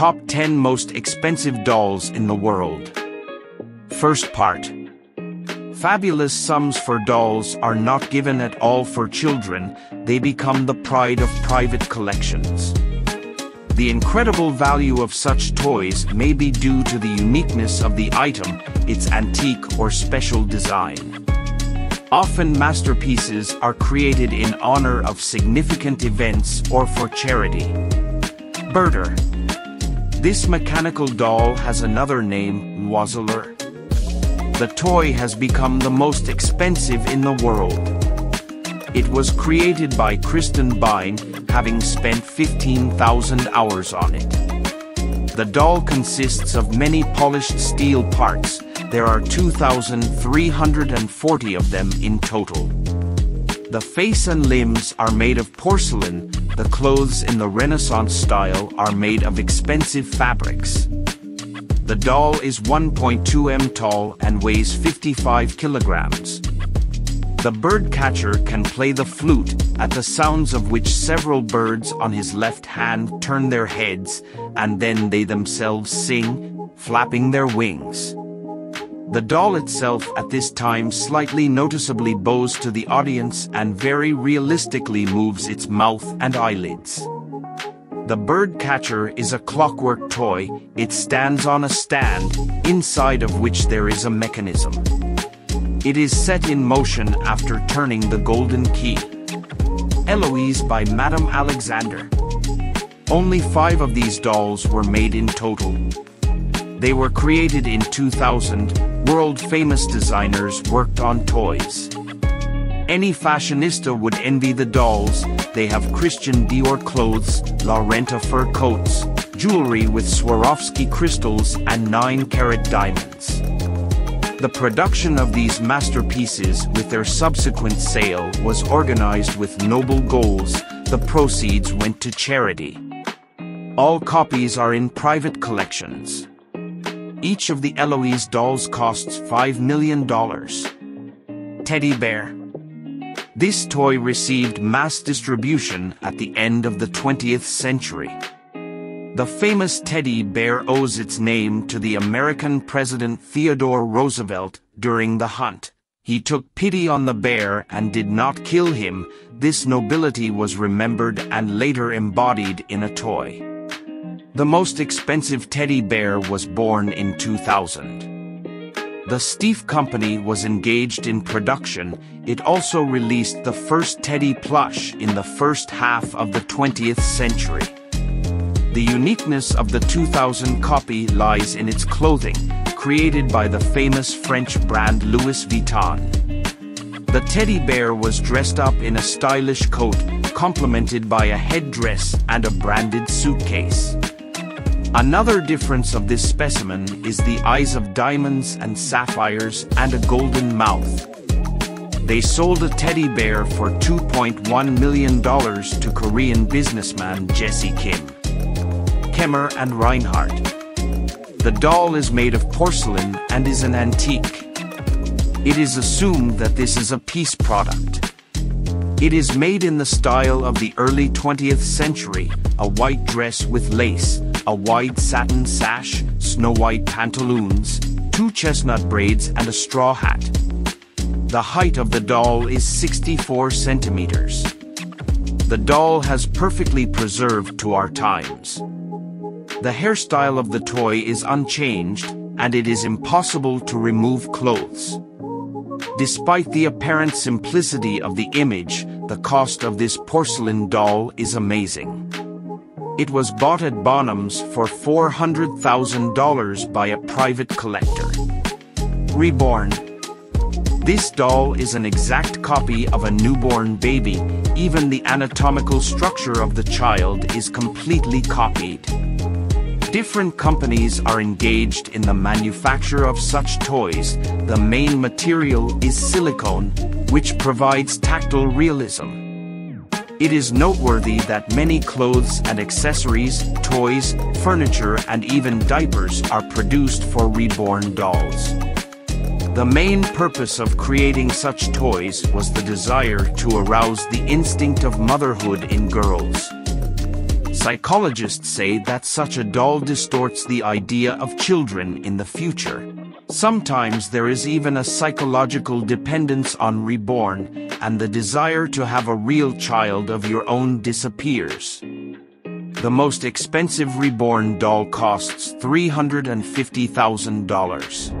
Top 10 Most Expensive Dolls in the World. First part. Fabulous sums for dolls are not given at all for children, they become the pride of private collections. The incredible value of such toys may be due to the uniqueness of the item, its antique or special design. Often masterpieces are created in honor of significant events or for charity. Birder. This mechanical doll has another name, Noiselier. The toy has become the most expensive in the world. It was created by Kristen Bein, having spent 15,000 hours on it. The doll consists of many polished steel parts. There are 2,340 of them in total. The face and limbs are made of porcelain. The clothes in the Renaissance style are made of expensive fabrics. The doll is 1.2 m tall and weighs 55 kilograms. The bird catcher can play the flute, at the sounds of which several birds on his left hand turn their heads, and then they themselves sing, flapping their wings. The doll itself at this time slightly noticeably bows to the audience and very realistically moves its mouth and eyelids. The bird catcher is a clockwork toy. It stands on a stand, inside of which there is a mechanism. It is set in motion after turning the golden key. Eloise by Madame Alexander. Only 5 of these dolls were made in total. They were created in 2000. World-famous designers worked on toys. Any fashionista would envy the dolls. They have Christian Dior clothes, La Renta fur coats, jewelry with Swarovski crystals and 9-carat diamonds. The production of these masterpieces with their subsequent sale was organized with noble goals. The proceeds went to charity. All copies are in private collections. Each of the Eloise dolls costs $5 million. Teddy bear. This toy received mass distribution at the end of the 20th century. The famous teddy bear owes its name to the American President Theodore Roosevelt. During the hunt, he took pity on the bear and did not kill him. This nobility was remembered and later embodied in a toy. The most expensive teddy bear was born in 2000. The Steiff Company was engaged in production. It also released the first teddy plush in the first half of the 20th century. The uniqueness of the 2000 copy lies in its clothing, created by the famous French brand Louis Vuitton. The teddy bear was dressed up in a stylish coat, complemented by a headdress and a branded suitcase. Another difference of this specimen is the eyes of diamonds and sapphires and a golden mouth. They sold a teddy bear for $2.1 million to Korean businessman Jesse Kim. Kemmer and Reinhardt. The doll is made of porcelain and is an antique. It is assumed that this is a piece product. It is made in the style of the early 20th century, a white dress with lace, a wide satin sash, snow-white pantaloons, 2 chestnut braids and a straw hat. The height of the doll is 64 centimeters. The doll has perfectly preserved to our times. The hairstyle of the toy is unchanged, and it is impossible to remove clothes. Despite the apparent simplicity of the image, the cost of this porcelain doll is amazing. It was bought at Bonham's for $400,000 by a private collector. Reborn. This doll is an exact copy of a newborn baby. Even the anatomical structure of the child is completely copied. Different companies are engaged in the manufacture of such toys. The main material is silicone, which provides tactile realism. It is noteworthy that many clothes and accessories, toys, furniture and even diapers are produced for reborn dolls. The main purpose of creating such toys was the desire to arouse the instinct of motherhood in girls. Psychologists say that such a doll distorts the idea of children in the future. Sometimes there is even a psychological dependence on reborn, and the desire to have a real child of your own disappears. The most expensive reborn doll costs $350,000.